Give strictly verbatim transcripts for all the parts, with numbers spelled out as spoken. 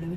Blue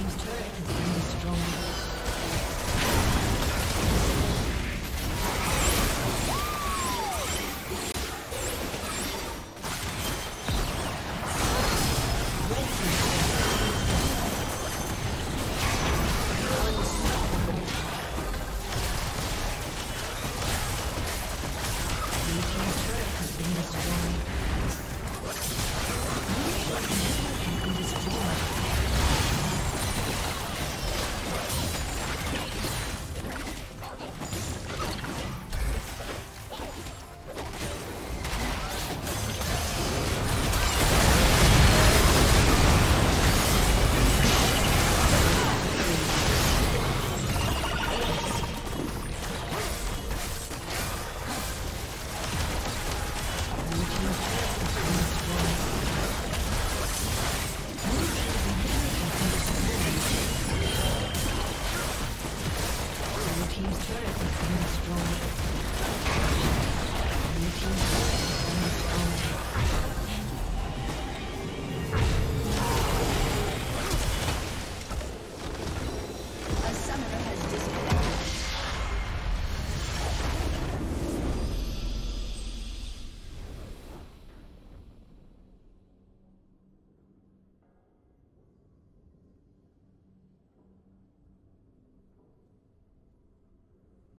team's turret has been destroyed.